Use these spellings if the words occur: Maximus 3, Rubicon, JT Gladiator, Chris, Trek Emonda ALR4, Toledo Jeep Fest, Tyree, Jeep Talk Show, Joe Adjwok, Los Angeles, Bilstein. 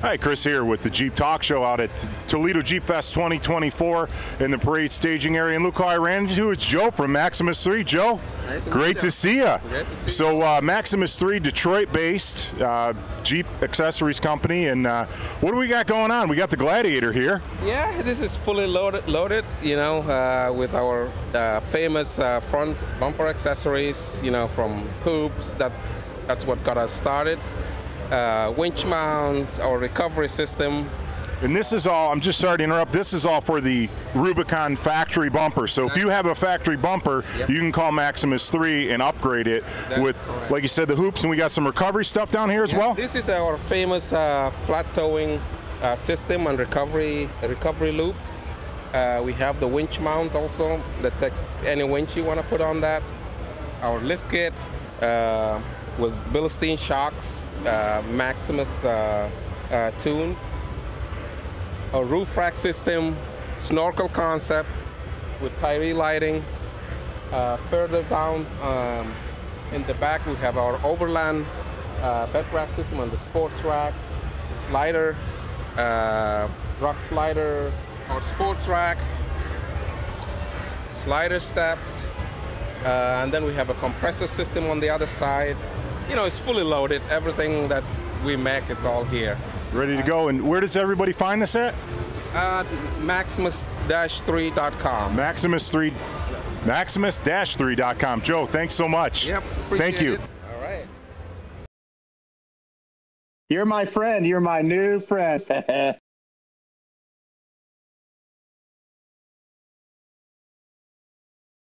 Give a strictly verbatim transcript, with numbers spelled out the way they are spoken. Hi, Chris here with the Jeep Talk Show out at Toledo Jeep Fest twenty twenty-four in the parade staging area. And look who I ran into, it's Joe from Maximus three. Joe, nice great to see you. So uh, Maximus three, Detroit-based uh, Jeep accessories company. And uh, what do we got going on? We got the Gladiator here. Yeah, this is fully loaded, loaded you know, uh, with our uh, famous uh, front bumper accessories, you know, from hoops. That, that's what got us started. Uh, winch mounts, our recovery system. And this is all, I'm just sorry to interrupt, this is all for the Rubicon factory bumper. So if you have a factory bumper, yep, you can call Maximus three and upgrade it. That's with, correct. Like you said, the hoops, and we got some recovery stuff down here as yeah, well. This is our famous uh, flat towing uh, system and recovery, recovery loops. Uh, we have the winch mount also that takes any winch you want to put on that. Our lift kit. Uh, with Bilstein shocks, uh, Maximus uh, uh, tuned, a roof rack system, snorkel concept with Tyree lighting. Uh, further down um, in the back, we have our overland uh, bed rack system on the sports rack, slider, uh, rock slider, our sports rack, slider steps, uh, and then we have a compressor system on the other side. You know, it's fully loaded. Everything that we make, it's all here. Ready to go. And where does everybody find this at? Uh, Maximus three dot com. Maximus three. Maximus three dot com. Joe, thanks so much. Yep. Thank you. It. All right. You're my friend. You're my new friend.